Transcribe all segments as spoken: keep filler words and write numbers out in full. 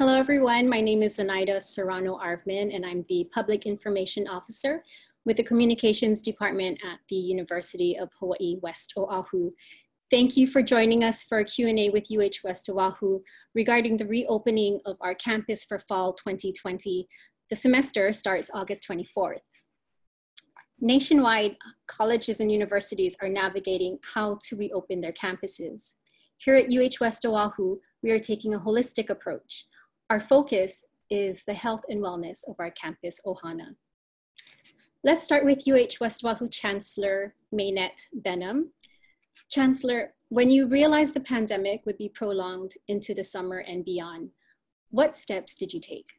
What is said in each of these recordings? Hello, everyone. My name is Zenaida Serrano-Arvman, and I'm the Public Information Officer with the Communications Department at the University of Hawaii West O'ahu. Thank you for joining us for a Q and A with U H West O'ahu regarding the reopening of our campus for fall twenty twenty. The semester starts August twenty-fourth. Nationwide, colleges and universities are navigating how to reopen their campuses. Here at U H West O'ahu, we are taking a holistic approach. Our focus is the health and wellness of our campus ohana. Let's start with U H West O'ahu Chancellor Maenette Benham. Chancellor, when you realized the pandemic would be prolonged into the summer and beyond, what steps did you take?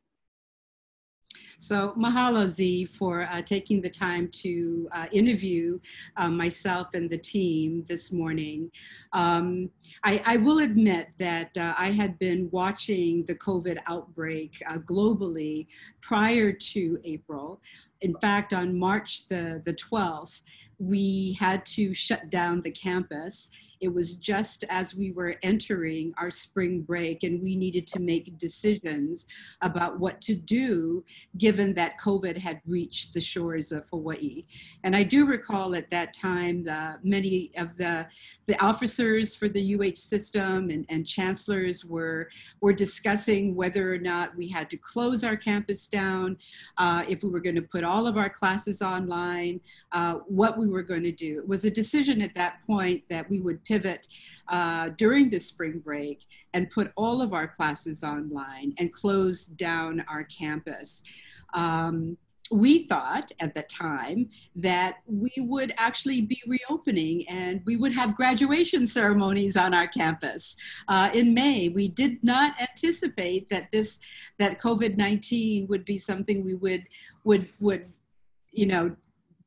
So mahalo, Z, for uh, taking the time to uh, interview uh, myself and the team this morning. Um, I, I will admit that uh, I had been watching the COVID outbreak uh, globally prior to April. In fact, on March the, the twelfth, we had to shut down the campus. It was just as we were entering our spring break and we needed to make decisions about what to do given that COVID had reached the shores of Hawaii. And I do recall at that time uh, many of the, the officers for the U H system and, and chancellors were, were discussing whether or not we had to close our campus down, uh, if we were going to put all of our classes online, uh, what we were going to do. It was a decision at that point that we would pivot uh, during the spring break and put all of our classes online and close down our campus. Um, we thought at the time that we would actually be reopening and we would have graduation ceremonies on our campus uh, in May. We did not anticipate that this, that COVID nineteen would be something we would, would, would, you know,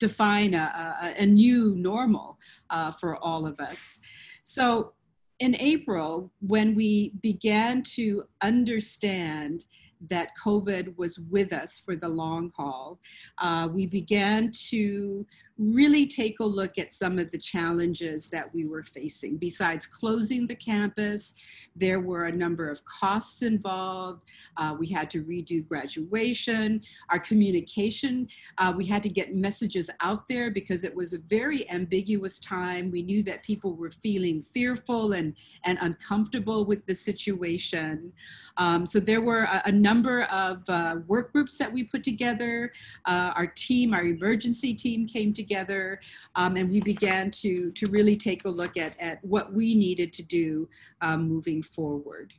define a, a, a new normal uh, for all of us. So in April, when we began to understand that COVID was with us for the long haul, uh, we began to really take a look at some of the challenges that we were facing. Besides closing the campus, there were a number of costs involved. Uh, we had to redo graduation, our communication. Uh, we had to get messages out there because it was a very ambiguous time. We knew that people were feeling fearful and, and uncomfortable with the situation. Um, so there were a, a number of uh, work groups that we put together. Uh, our team, our emergency team came together. together um, and we began to, to really take a look at, at what we needed to do um, moving forward.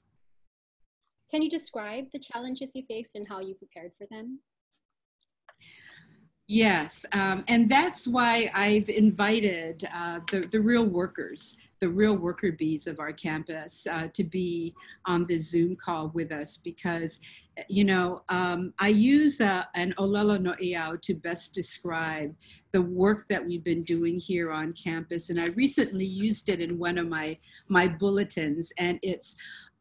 Can you describe the challenges you faced and how you prepared for them? Yes, um, and that's why I've invited uh, the, the real workers, the real worker bees of our campus uh, to be on this Zoom call with us because, you know, um, I use uh, an olelo no iau to best describe the work that we've been doing here on campus. And I recently used it in one of my, my bulletins, and it's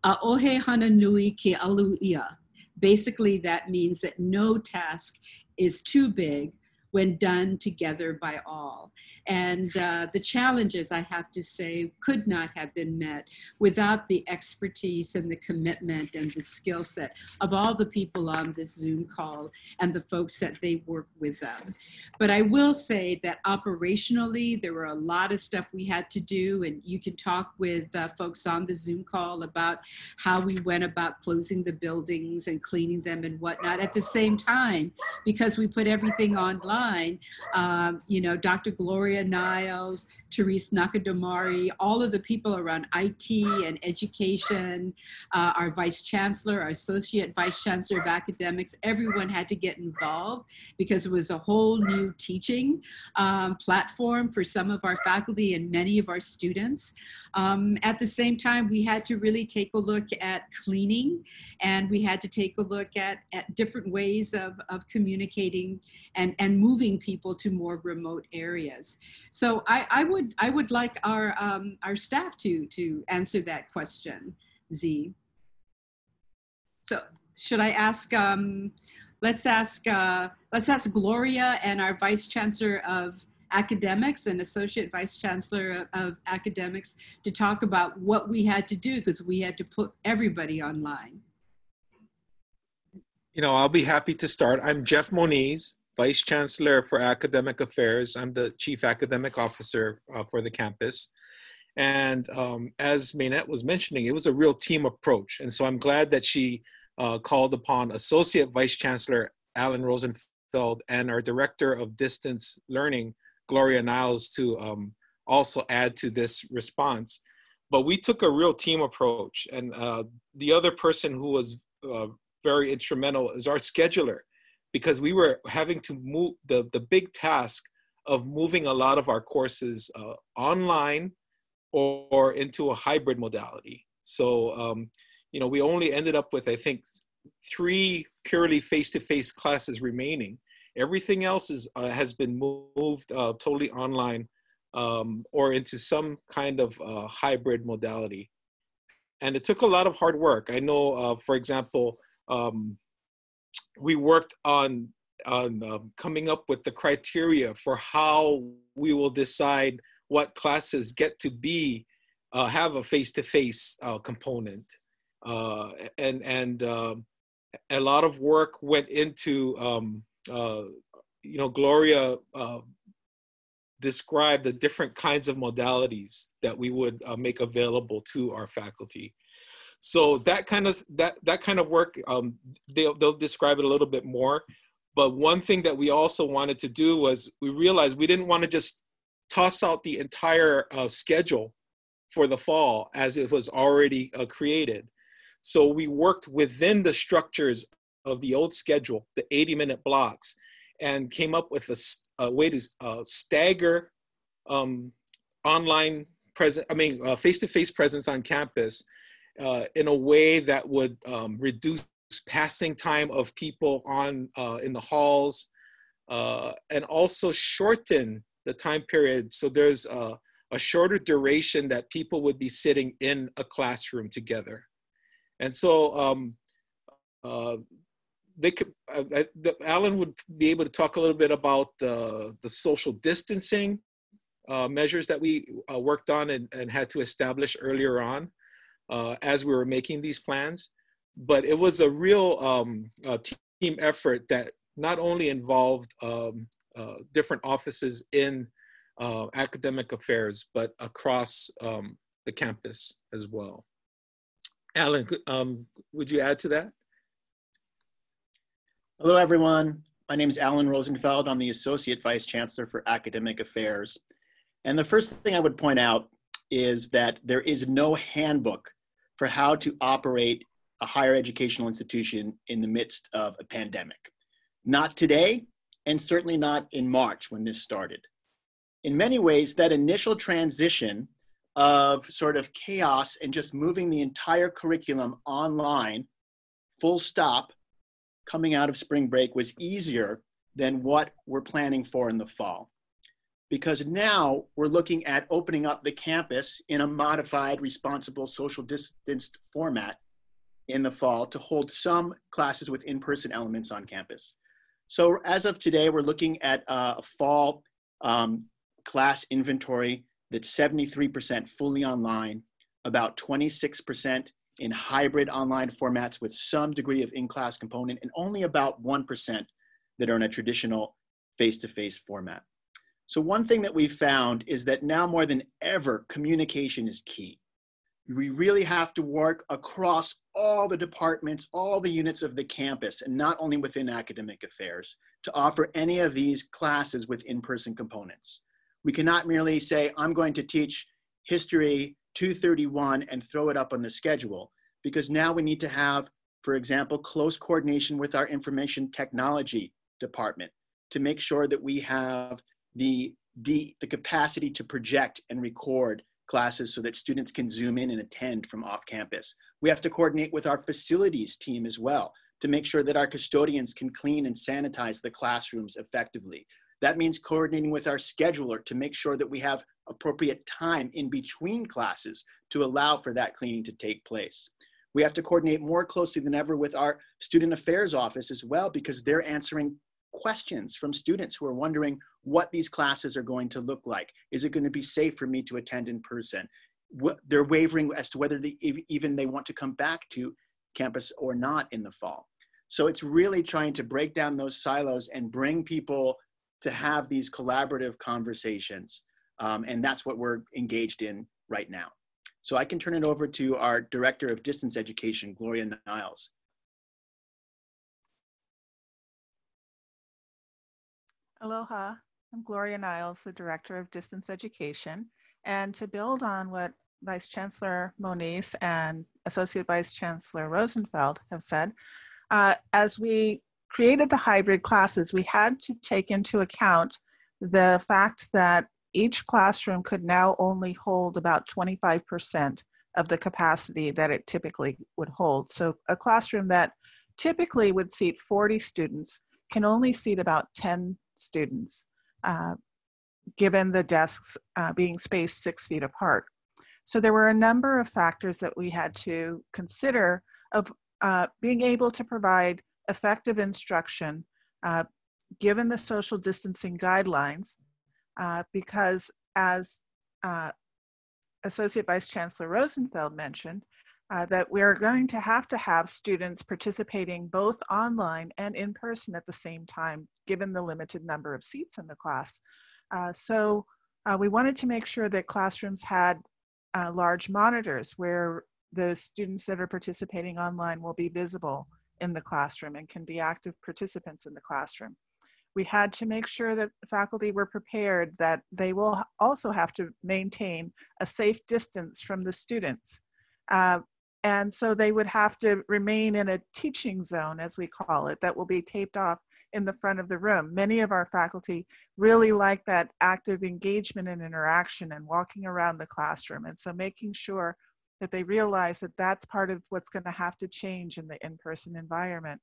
A'ohe hana nui ke alu ia. Basically, that means that no task is too big when done together by all. And uh, the challenges, I have to say, could not have been met without the expertise and the commitment and the skill set of all the people on this Zoom call and the folks that they work with them. But I will say that operationally, there were a lot of stuff we had to do, and you can talk with uh, folks on the Zoom call about how we went about closing the buildings and cleaning them and whatnot. At the same time, because we put everything online, Um, you know, Doctor Gloria Niles, Therese Nakatomari, all of the people around I T and education, uh, our vice chancellor, our associate vice chancellor of academics, everyone had to get involved because it was a whole new teaching um, platform for some of our faculty and many of our students. Um, at the same time, we had to really take a look at cleaning, and we had to take a look at, at different ways of, of communicating and, and moving moving people to more remote areas. So I, I would I would like our um, our staff to to answer that question, Z. So should I ask? Um, let's ask uh, let's ask Gloria and our Vice Chancellor of Academics and Associate Vice Chancellor of, of Academics to talk about what we had to do because we had to put everybody online. You know, I'll be happy to start. I'm Jeff Moniz, Vice Chancellor for Academic Affairs. I'm the Chief Academic Officer uh, for the campus. And um, as Maenette was mentioning, it was a real team approach. And so I'm glad that she uh, called upon Associate Vice Chancellor Alan Rosenfeld and our Director of Distance Learning, Gloria Niles, to um, also add to this response. But we took a real team approach. And uh, the other person who was uh, very instrumental is our scheduler, because we were having to move the, the big task of moving a lot of our courses uh, online or, or into a hybrid modality. So, um, you know, we only ended up with, I think, three purely face-to-face classes remaining. Everything else is, uh, has been moved uh, totally online um, or into some kind of uh, hybrid modality. And it took a lot of hard work. I know, uh, for example, um, we worked on, on uh, coming up with the criteria for how we will decide what classes get to be, uh, have a face-to-face uh, component. Uh, and and uh, a lot of work went into, um, uh, you know, Gloria uh, described the different kinds of modalities that we would uh, make available to our faculty. So that kind of that that kind of work, um, they'll, they'll describe it a little bit more. But one thing that we also wanted to do was we realized we didn't want to just toss out the entire uh, schedule for the fall as it was already uh, created. So we worked within the structures of the old schedule, the eighty minute blocks, and came up with a, a way to uh, stagger um, online present, I mean, uh, face-to-face presence on campus uh, in a way that would um, reduce passing time of people on uh, in the halls uh, and also shorten the time period. So there's a, a shorter duration that people would be sitting in a classroom together. And so um, uh, they could, uh, I, the, Alan would be able to talk a little bit about uh, the social distancing uh, measures that we uh, worked on and, and had to establish earlier on uh, as we were making these plans. But it was a real um, uh, team effort that not only involved um, uh, different offices in uh, academic affairs, but across um, the campus as well. Alan, um, would you add to that? Hello, everyone. My name is Alan Rosenfeld. I'm the Associate Vice Chancellor for Academic Affairs. And the first thing I would point out is that there is no handbook for how to operate a higher educational institution in the midst of a pandemic. Not today, and certainly not in March when this started. In many ways, that initial transition of sort of chaos and just moving the entire curriculum online, full stop, coming out of spring break was easier than what we're planning for in the fall. Because now we're looking at opening up the campus in a modified, responsible, social distanced format in the fall to hold some classes with in-person elements on campus. So as of today, we're looking at a fall um, class inventory that's seventy-three percent fully online, about twenty-six percent in hybrid online formats with some degree of in-class component, and only about one percent that are in a traditional face-to-face format. So one thing that we found is that now more than ever, communication is key. We really have to work across all the departments, all the units of the campus, and not only within academic affairs, to offer any of these classes with in-person components. We cannot merely say, I'm going to teach history two thirty-one and throw it up on the schedule, because now we need to have, for example, close coordination with our information technology department to make sure that we have the, the capacity to project and record classes so that students can zoom in and attend from off campus. We have to coordinate with our facilities team as well to make sure that our custodians can clean and sanitize the classrooms effectively. That means coordinating with our scheduler to make sure that we have appropriate time in between classes to allow for that cleaning to take place. We have to coordinate more closely than ever with our student affairs office as well, because they're answering questions from students who are wondering what these classes are going to look like. Is it going to be safe for me to attend in person? What, they're wavering as to whether they, even they want to come back to campus or not in the fall. So it's really trying to break down those silos and bring people to have these collaborative conversations. Um, and that's what we're engaged in right now. So I can turn it over to our Director of Distance Education, Gloria Niles. Aloha, I'm Gloria Niles, the Director of Distance Education. And to build on what Vice Chancellor Moniz and Associate Vice Chancellor Rosenfeld have said, uh, as we created the hybrid classes, we had to take into account the fact that each classroom could now only hold about twenty-five percent of the capacity that it typically would hold. So a classroom that typically would seat forty students can only seat about ten students, uh, given the desks uh, being spaced six feet apart. So there were a number of factors that we had to consider of uh, being able to provide effective instruction uh, given the social distancing guidelines, uh, because as uh, Associate Vice Chancellor Rosenfeld mentioned, uh, that we're going to have to have students participating both online and in person at the same time, given the limited number of seats in the class. Uh, so uh, we wanted to make sure that classrooms had Uh, large monitors where the students that are participating online will be visible in the classroom and can be active participants in the classroom. We had to make sure that faculty were prepared that they will also have to maintain a safe distance from the students. Uh, and so they would have to remain in a teaching zone, as we call it, that will be taped off in the front of the room. Many of our faculty really like that active engagement and interaction and walking around the classroom. And so making sure that they realize that that's part of what's going to have to change in the in-person environment.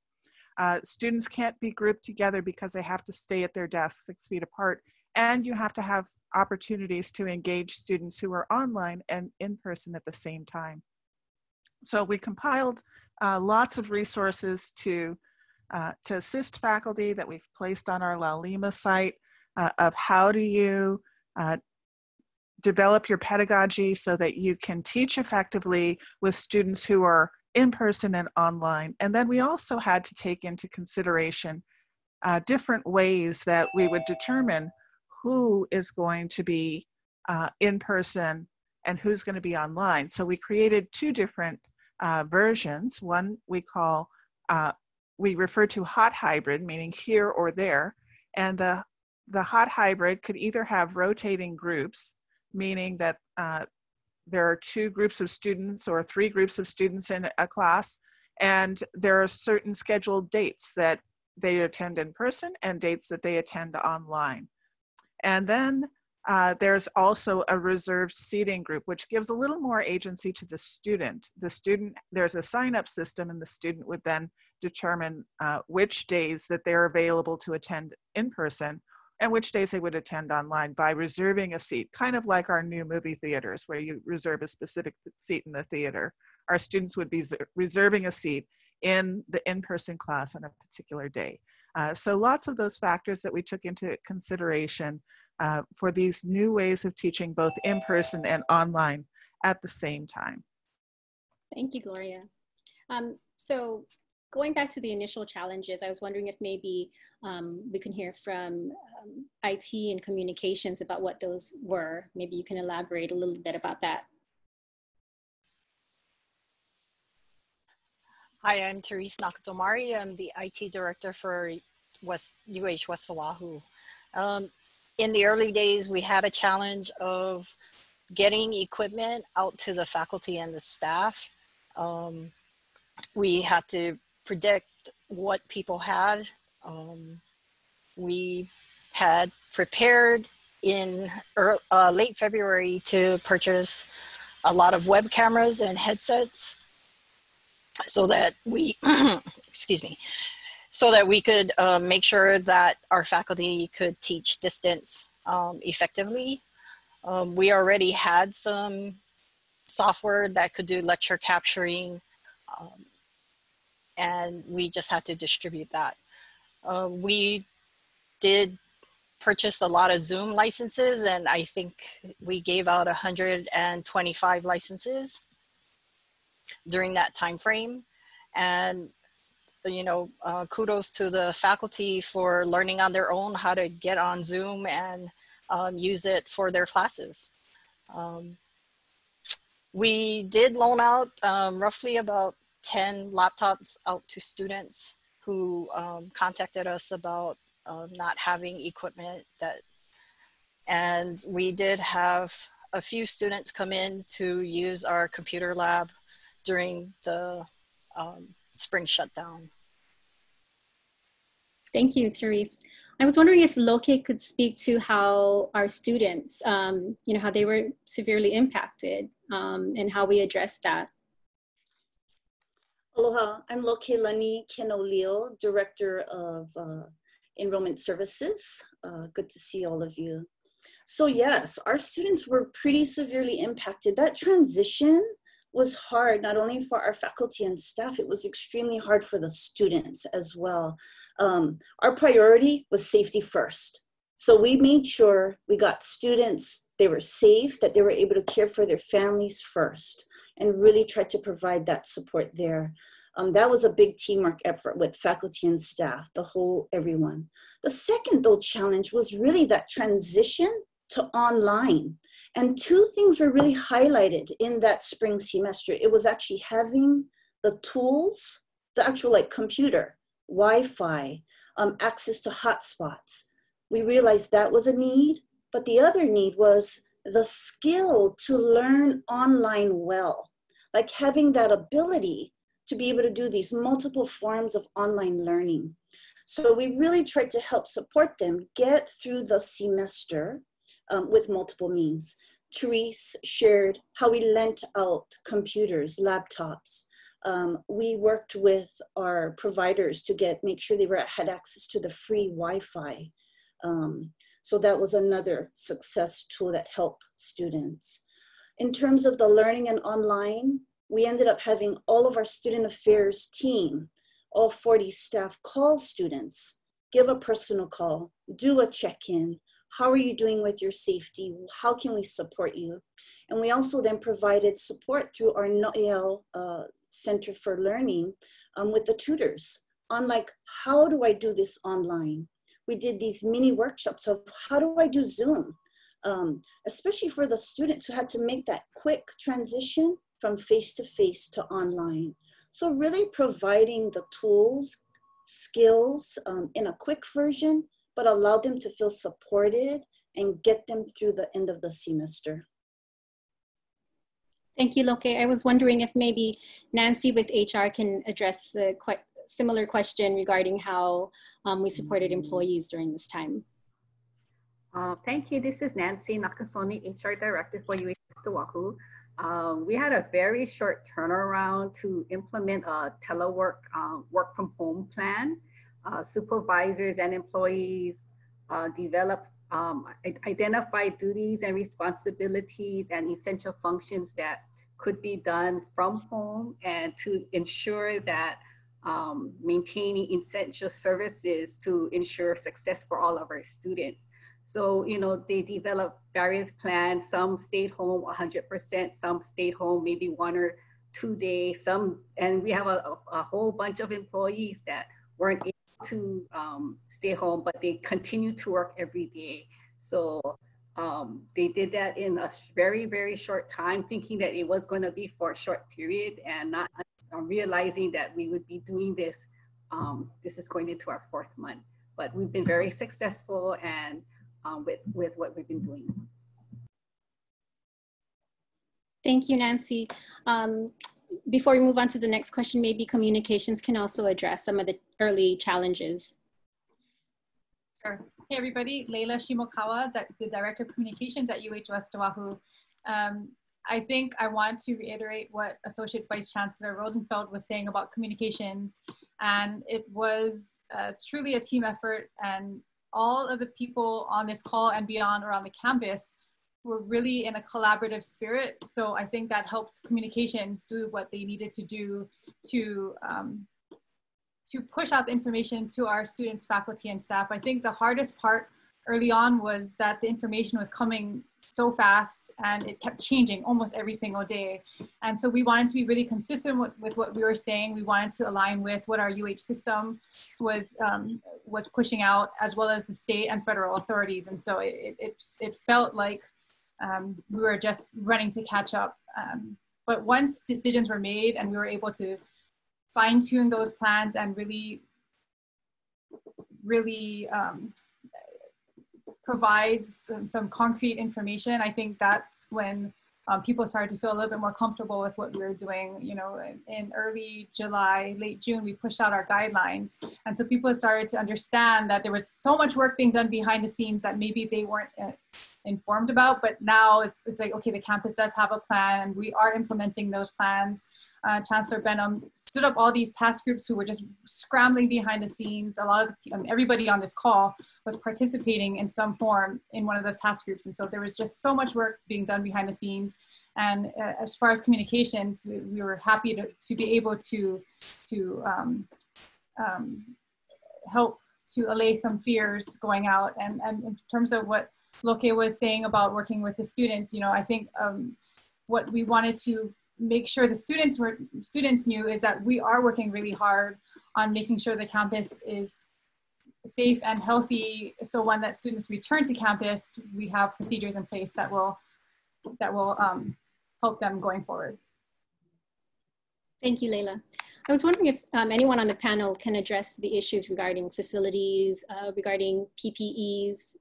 Uh, students can't be grouped together because they have to stay at their desks six feet apart. And you have to have opportunities to engage students who are online and in person at the same time. So we compiled uh, lots of resources to Uh, to assist faculty that we've placed on our Laulima site uh, of how do you uh, develop your pedagogy so that you can teach effectively with students who are in person and online. And then we also had to take into consideration uh, different ways that we would determine who is going to be uh, in person and who's going to be online. So we created two different uh, versions. One we call uh, We refer to hot hybrid, meaning here or there, and the, the hot hybrid could either have rotating groups, meaning that uh, there are two groups of students or three groups of students in a class, and there are certain scheduled dates that they attend in person and dates that they attend online. And then uh, there's also a reserved seating group, which gives a little more agency to the student. The student, there's a sign-up system, and the student would then determine uh, which days that they're available to attend in person and which days they would attend online by reserving a seat, kind of like our new movie theaters where you reserve a specific seat in the theater. Our students would be reserving a seat in the in-person class on a particular day. Uh, so lots of those factors that we took into consideration uh, for these new ways of teaching both in person and online at the same time. Thank you, Gloria. Um, so Going back to the initial challenges, I was wondering if maybe um, we can hear from um, I T and communications about what those were. Maybe you can elaborate a little bit about that. Hi, I'm Therese Nakatomari. I'm the I T director for West, U H West O'ahu. Um, in the early days, we had a challenge of getting equipment out to the faculty and the staff. Um, we had to predict what people had. Um, we had prepared in early, uh, late February to purchase a lot of web cameras and headsets so that we, excuse me, so that we could uh, make sure that our faculty could teach distance um, effectively. Um, we already had some software that could do lecture capturing, um, and we just had to distribute that. Uh, we did purchase a lot of Zoom licenses, and I think we gave out one hundred twenty-five licenses during that time frame. And you know, uh, kudos to the faculty for learning on their own how to get on Zoom and um, use it for their classes. Um, we did loan out um, roughly about ten laptops out to students who um, contacted us about um, not having equipment that, and we did have a few students come in to use our computer lab during the um, spring shutdown. Thank you, Therese. I was wondering if Loke could speak to how our students, um, you know, how they were severely impacted um, and how we addressed that. Aloha, I'm Loke Lani Kenoleal, Director of uh, Enrollment Services. Uh, good to see all of you. So yes, our students were pretty severely impacted. That transition was hard, not only for our faculty and staff, it was extremely hard for the students as well. Um, our priority was safety first. So we made sure we got students, they were safe, that they were able to care for their families first, and really tried to provide that support there. Um, that was a big teamwork effort with faculty and staff, the whole, everyone. The second, though, challenge was really that transition to online. And two things were really highlighted in that spring semester. It was actually having the tools, the actual like computer, Wi-Fi, um, access to hotspots. We realized that was a need, but the other need was the skill to learn online well, like having that ability to be able to do these multiple forms of online learning. So we really tried to help support them get through the semester um, with multiple means. Therese shared how we lent out computers, laptops. Um, we worked with our providers to get, make sure they were, had access to the free Wi-Fi. Um, So that was another success tool that helped students. In terms of the learning and online, we ended up having all of our student affairs team, all forty staff, call students, give a personal call, do a check-in. How are you doing with your safety? How can we support you? And we also then provided support through our Noel uh, Center for Learning um, with the tutors on like, how do I do this online? We did these mini workshops of how do I do Zoom, um, especially for the students who had to make that quick transition from face-to-face to online. So really providing the tools, skills um, in a quick version, but allow them to feel supported and get them through the end of the semester. Thank you, Loke. I was wondering if maybe Nancy with H R can address the question. Similar question regarding how um, we supported employees during this time. Uh, thank you. This is Nancy Nakasoni, H R Director for U H West O'ahu. Um, we had a very short turnaround to implement a telework, uh, work from home plan. Uh, supervisors and employees uh, developed, um, identified duties and responsibilities and essential functions that could be done from home, and to ensure that Um, maintaining essential services to ensure success for all of our students. So, you know, they developed various plans. Some stayed home one hundred percent, some stayed home maybe one or two days, some, and we have a, a whole bunch of employees that weren't able to um, stay home, but they continue to work every day. So um, they did that in a very, very short time, thinking that it was going to be for a short period and not realizing that we would be doing this. Um, this is going into our fourth month, but we've been very successful and um, with, with what we've been doing. Thank you, Nancy. Um, before we move on to the next question, maybe communications can also address some of the early challenges. Sure. Hey everybody, Leila Shimokawa, the Director of Communications at U H West O'ahu. Um, I think I want to reiterate what Associate Vice Chancellor Rosenfeld was saying about communications, and it was uh, truly a team effort, and all of the people on this call and beyond around the campus were really in a collaborative spirit. So I think that helped communications do what they needed to do to, um, to push out the information to our students, faculty, and staff. I think the hardest part early on was that the information was coming so fast and it kept changing almost every single day. And so we wanted to be really consistent with, with what we were saying. We wanted to align with what our U H system was um, was pushing out, as well as the state and federal authorities. And so it, it, it felt like um, we were just running to catch up. Um, but once decisions were made and we were able to fine tune those plans and really, really, um, provide some, some concrete information, I think that's when um, people started to feel a little bit more comfortable with what we were doing. You know, in early July, late June, we pushed out our guidelines. And so people started to understand that there was so much work being done behind the scenes that maybe they weren't uh, informed about, but now it's, it's like, okay, the campus does have a plan and we are implementing those plans. Uh, Chancellor Benham stood up all these task groups who were just scrambling behind the scenes. A lot of the, um, everybody on this call was participating in some form in one of those task groups. And so there was just so much work being done behind the scenes. And uh, as far as communications, we were happy to, to be able to, to um, um, help to allay some fears going out. And, and in terms of what Loke was saying about working with the students, you know, I think um, what we wanted to make sure the students were students knew is that we are working really hard on making sure the campus is safe and healthy. So when that students return to campus, we have procedures in place that will that will um, help them going forward. Thank you, Leila. I was wondering if um, anyone on the panel can address the issues regarding facilities, uh, regarding P P Es.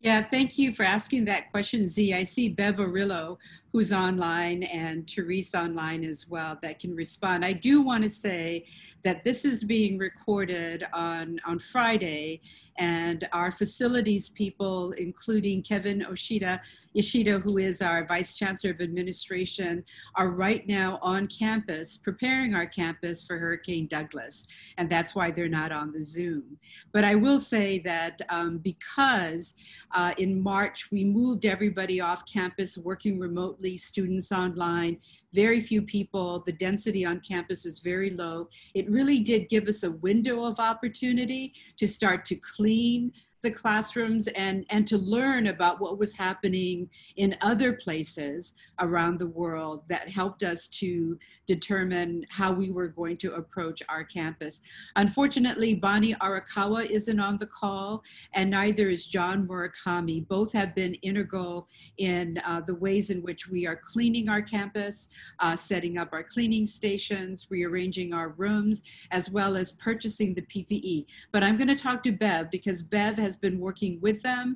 Yeah, thank you for asking that question, Z. I see Bev Orello, who's online, and Therese online as well, that can respond. I do want to say that this is being recorded on, on Friday, and our facilities people, including Kevin Oshida, Yoshida, who is our Vice Chancellor of Administration, are right now on campus, preparing our campus for Hurricane Douglas, and that's why they're not on the Zoom. But I will say that um, because Uh, in March, we moved everybody off campus, working remotely, students online, very few people. The density on campus was very low. It really did give us a window of opportunity to start to clean the classrooms and, and to learn about what was happening in other places around the world that helped us to determine how we were going to approach our campus. Unfortunately, Bonnie Arakawa isn't on the call, and neither is John Murakami. Both have been integral in uh, the ways in which we are cleaning our campus, uh, setting up our cleaning stations, rearranging our rooms, as well as purchasing the P P E. But I'm going to talk to Bev, because Bev has been working with them,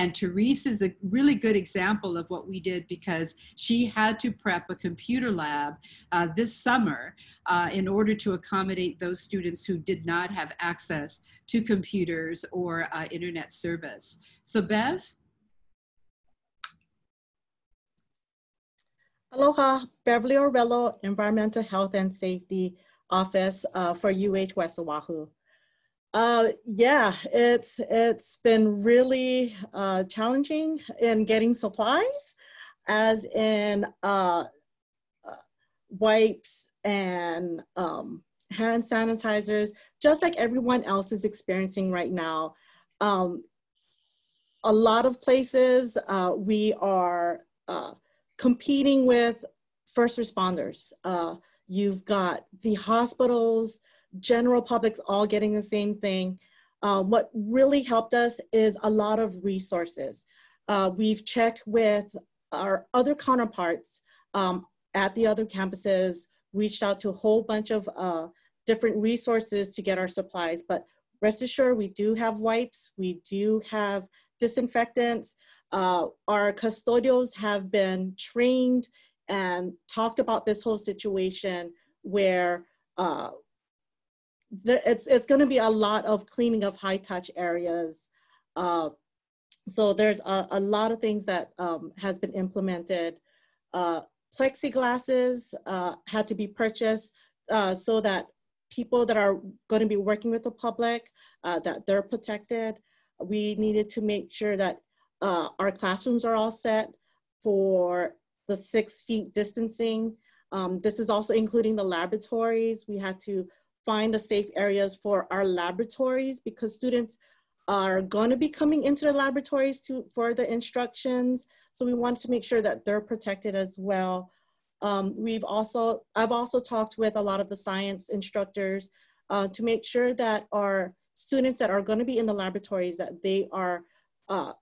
and Therese is a really good example of what we did, because she had to prep a computer lab uh, this summer uh, in order to accommodate those students who did not have access to computers or uh, internet service. So Bev? Aloha, Beverly Orello, Environmental Health and Safety Office uh, for U H West O'ahu. Uh, yeah, it's, it's been really uh, challenging in getting supplies, as in uh, wipes and um, hand sanitizers, just like everyone else is experiencing right now. Um, a lot of places uh, we are uh, competing with first responders. Uh, you've got the hospitals, general public's all getting the same thing. Uh, what really helped us is a lot of resources. Uh, we've checked with our other counterparts um, at the other campuses, reached out to a whole bunch of uh, different resources to get our supplies, but rest assured we do have wipes, we do have disinfectants. Uh, our custodials have been trained and talked about this whole situation where uh, There, it's it's going to be a lot of cleaning of high touch areas. Uh, so there's a, a lot of things that um, has been implemented. Uh, plexiglasses uh, had to be purchased uh, so that people that are going to be working with the public, uh, that they're protected. We needed to make sure that uh, our classrooms are all set for the six feet distancing. Um, this is also including the laboratories. We had to find the safe areas for our laboratories, because students are going to be coming into the laboratories to for the instructions. So we wanted to make sure that they're protected as well. Um, we've also, I've also talked with a lot of the science instructors uh, to make sure that our students that are going to be in the laboratories, that they are uh,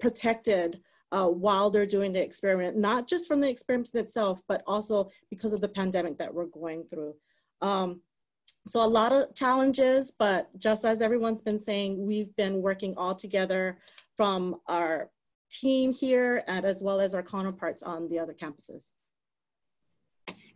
protected uh, while they're doing the experiment, not just from the experiment itself, but also because of the pandemic that we're going through. Um, so a lot of challenges, but just as everyone's been saying, we've been working all together from our team here and as well as our counterparts on the other campuses.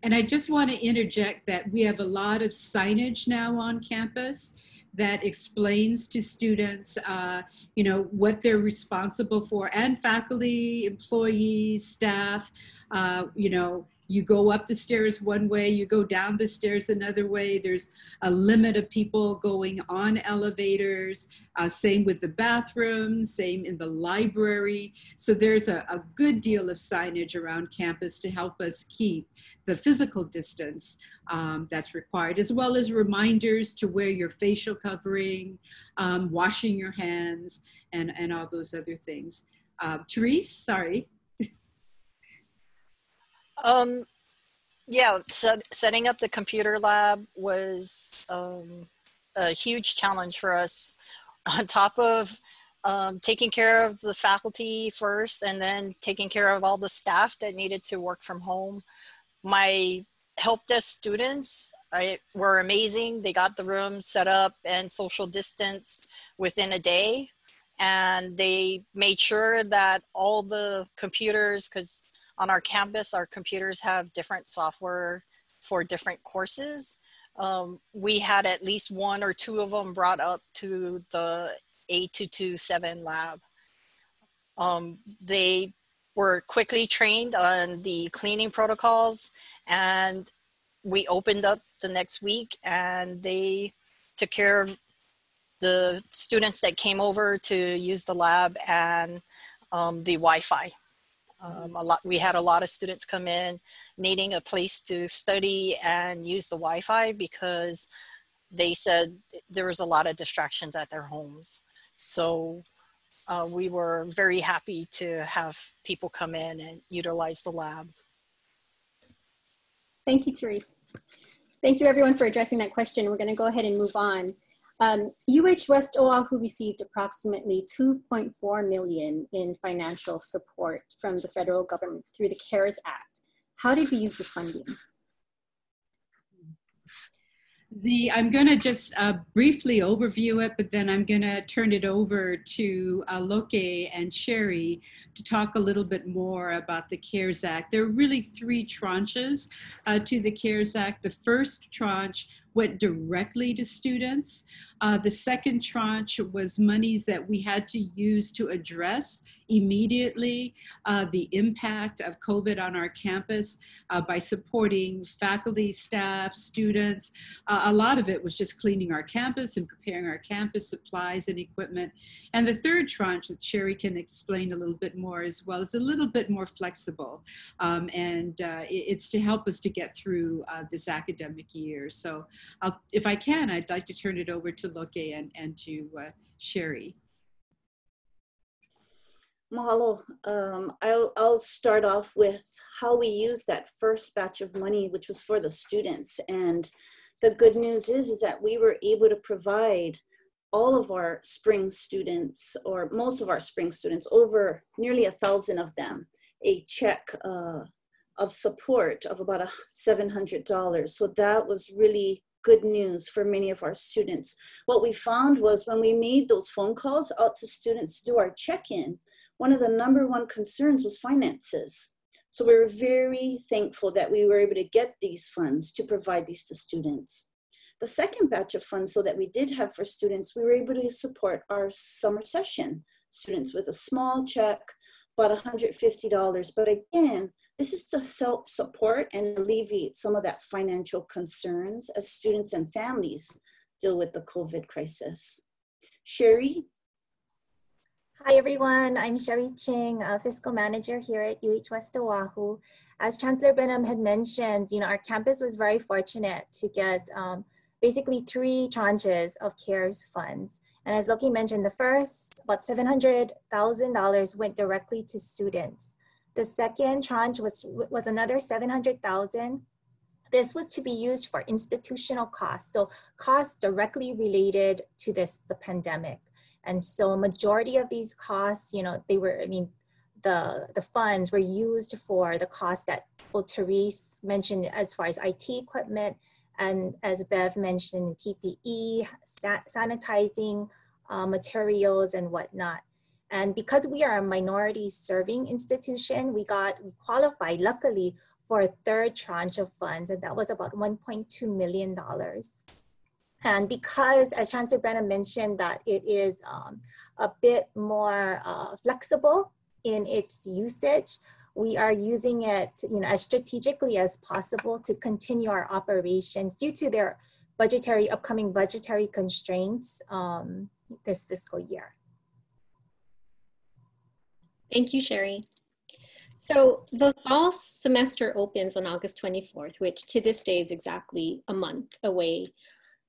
And I just want to interject that we have a lot of signage now on campus that explains to students, uh, you know, what they're responsible for, and faculty, employees, staff, uh, you know, you go up the stairs one way, you go down the stairs another way. There's a limit of people going on elevators. Uh, same with the bathroom, same in the library. So there's a, a good deal of signage around campus to help us keep the physical distance um, that's required, as well as reminders to wear your facial covering, um, washing your hands, and, and all those other things. Uh, Therese, sorry. Um, yeah, set, setting up the computer lab was um, a huge challenge for us, on top of um, taking care of the faculty first and then taking care of all the staff that needed to work from home. My help desk students I, were amazing. They got the room set up and social distanced within a day, and they made sure that all the computers, because on our campus, our computers have different software for different courses. Um, we had at least one or two of them brought up to the A two twenty-seven lab. Um, they were quickly trained on the cleaning protocols, and we opened up the next week, and they took care of the students that came over to use the lab and um, the Wi-Fi. Um, a lot, we had a lot of students come in needing a place to study and use the Wi-Fi because they said there was a lot of distractions at their homes. So uh, we were very happy to have people come in and utilize the lab. Thank you, Therese. Thank you everyone for addressing that question. We're going to go ahead and move on. Um, U H West O'ahu received approximately two point four million dollars in financial support from the federal government through the CARES Act. How did we use this funding? The, I'm going to just uh, briefly overview it, but then I'm going to turn it over to uh, Loke and Sherry to talk a little bit more about the CARES Act. There are really three tranches uh, to the CARES Act. The first tranche went directly to students. Uh, the second tranche was monies that we had to use to address immediately uh, the impact of COVID on our campus uh, by supporting faculty, staff, students. Uh, a lot of it was just cleaning our campus and preparing our campus supplies and equipment. And the third tranche that Sherry can explain a little bit more as well is a little bit more flexible. Um, and uh, it's to help us to get through uh, this academic year. So I'll, if I can, I'd like to turn it over to Loke and, and to uh, Sherry. Mahalo. Um, I'll, I'll start off with how we used that first batch of money, which was for the students. And the good news is, is that we were able to provide all of our spring students, or most of our spring students, over nearly a thousand of them, a check uh, of support of about seven hundred dollars. So that was really good news for many of our students. What we found was when we made those phone calls out to students to do our check-in, one of the number one concerns was finances. So we were very thankful that we were able to get these funds to provide these to students. The second batch of funds so that we did have for students, we were able to support our summer session students with a small check, about one hundred fifty dollars. But again, this is to help support and alleviate some of that financial concerns as students and families deal with the COVID crisis. Sherry? Hi everyone, I'm Sherry Ching, a fiscal manager here at U H West O'ahu. As Chancellor Benham had mentioned, you know, our campus was very fortunate to get um, basically three tranches of CARES funds. And as Loke mentioned, the first, about seven hundred thousand dollars went directly to students. The second tranche was, was another seven hundred thousand dollars. This was to be used for institutional costs, so costs directly related to this, the pandemic. And so a majority of these costs, you know, they were, I mean, the, the funds were used for the costs that both Therese mentioned as far as I T equipment, and as Bev mentioned, P P E, sa sanitizing uh, materials and whatnot. And because we are a minority serving institution, we got, we qualified luckily for a third tranche of funds, and that was about one point two million dollars. And because, as Chancellor Benham mentioned, that it is um, a bit more uh, flexible in its usage, we are using it, you know, as strategically as possible to continue our operations due to their budgetary, upcoming budgetary constraints um, this fiscal year. Thank you, Sherry. So the fall semester opens on August twenty-fourth, which to this day is exactly a month away.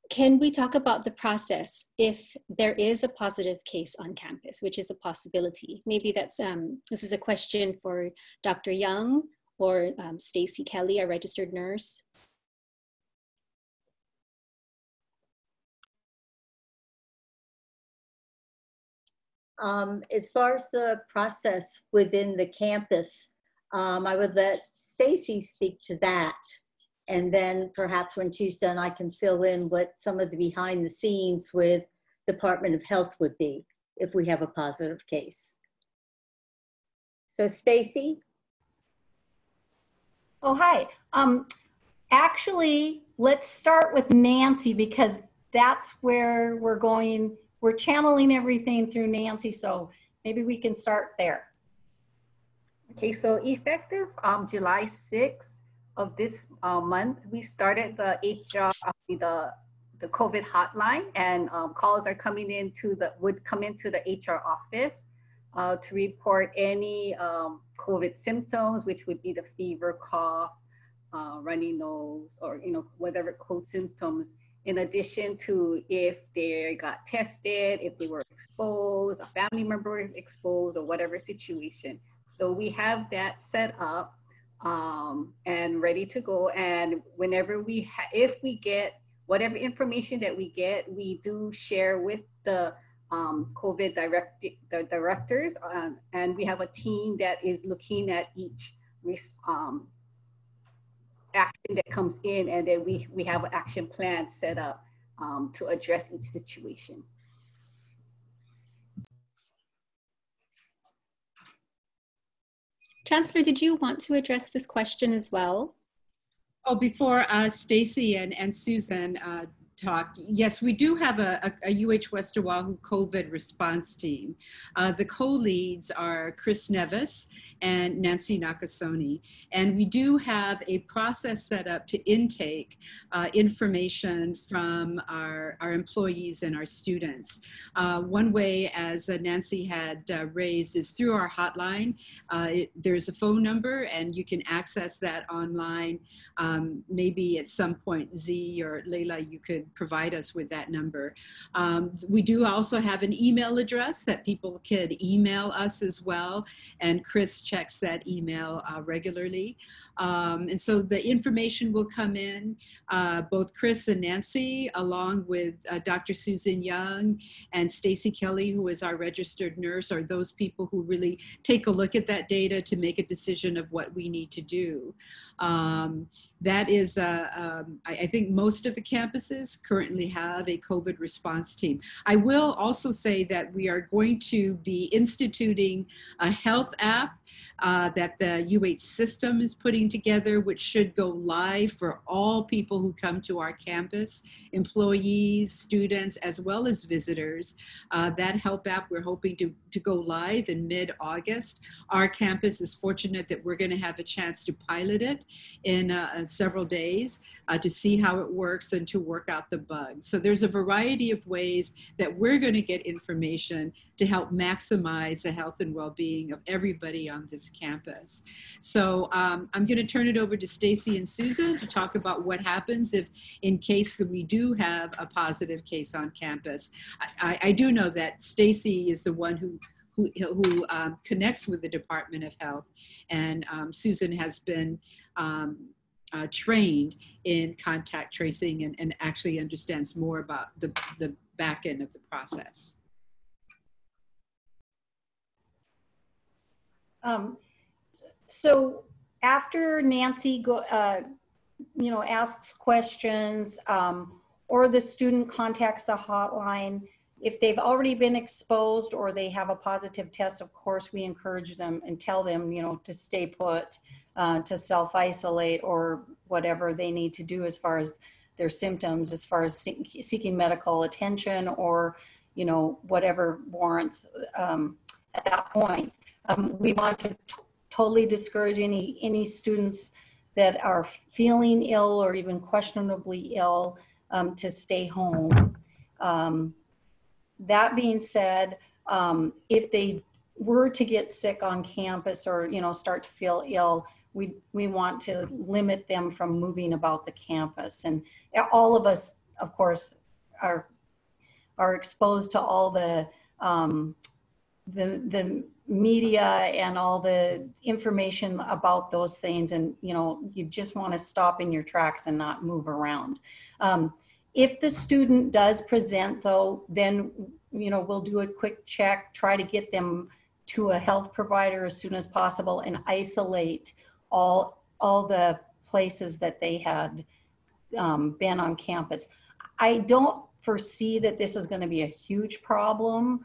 Can we talk about the process if there is a positive case on campus, which is a possibility? Maybe that's, um, this is a question for Doctor Young or um, Stacy Kelly, a registered nurse. Um, as far as the process within the campus, um, I would let Stacy speak to that. And then perhaps when she's done, I can fill in what some of the behind the scenes with Department of Health would be if we have a positive case. So Stacy. Oh, hi. Um, actually, let's start with Nancy because that's where we're going. We're channeling everything through Nancy, so maybe we can start there. Okay, so effective um, July sixth of this uh, month, we started the H R, the, the COVID hotline, and um, calls are coming into the, would come into the H R office uh, to report any um, COVID symptoms, which would be the fever, cough, uh, runny nose, or, you know, whatever cold symptoms. In addition to if they got tested, if they were exposed, a family member is exposed, or whatever situation. So we have that set up um, and ready to go. And whenever we, ha if we get whatever information that we get, we do share with the um, COVID direct the directors, um, and we have a team that is looking at each um, action that comes in, and then we, we have an action plan set up um, to address each situation. Chancellor, did you want to address this question as well? Oh, before uh, Stacy and, and Susan uh, talked, yes, we do have a, a, a U H West O'ahu COVID response team. Uh, the co-leads are Chris Nevis and Nancy Nakasoni, and we do have a process set up to intake uh, information from our, our employees and our students. Uh, one way, as uh, Nancy had uh, raised, is through our hotline. Uh, it, there's a phone number, and you can access that online. Um, maybe at some point, Z or Leila, you could provide us with that number. Um, we do also have an email address that people can email us as well, and Chris checks that email uh, regularly. Um, and so the information will come in, uh, both Chris and Nancy, along with uh, Doctor Susan Young and Stacy Kelly, who is our registered nurse, are those people who really take a look at that data to make a decision of what we need to do. Um, That is, uh, um, I, I think most of the campuses currently have a COVID response team. I will also say that we are going to be instituting a health app uh, that the U H system is putting together, which should go live for all people who come to our campus, employees, students, as well as visitors. Uh, that health app, we're hoping to, to go live in mid-August. Our campus is fortunate that we're going to have a chance to pilot it in a, a several days uh, to see how it works and to work out the bugs. So there's a variety of ways that we're going to get information to help maximize the health and well-being of everybody on this this campus. So um, I'm going to turn it over to Stacy and Susan to talk about what happens if, in case that we do have a positive case on campus. I, I, I do know that Stacy is the one who who, who um, connects with the Department of Health, and um, Susan has been um, uh, trained in contact tracing and, and actually understands more about the, the back end of the process. Um, so after Nancy, go, uh, you know, asks questions um, or the student contacts the hotline, if they've already been exposed or they have a positive test, of course, we encourage them and tell them, you know, to stay put, uh, to self-isolate or whatever they need to do as far as their symptoms, as far as se- seeking medical attention or, you know, whatever warrants um, at that point. Um, we want to totally discourage any, any students that are feeling ill or even questionably ill um, to stay home. Um, that being said, um, if they were to get sick on campus or, you know, start to feel ill, we, we want to limit them from moving about the campus. And all of us, of course, are, are exposed to all the, um, the, the media and all the information about those things, and you know, you just want to stop in your tracks and not move around. Um, if the student does present though, then you know, we'll do a quick check, try to get them to a health provider as soon as possible, and isolate all all the places that they had um, been on campus. I don't foresee that this is going to be a huge problem.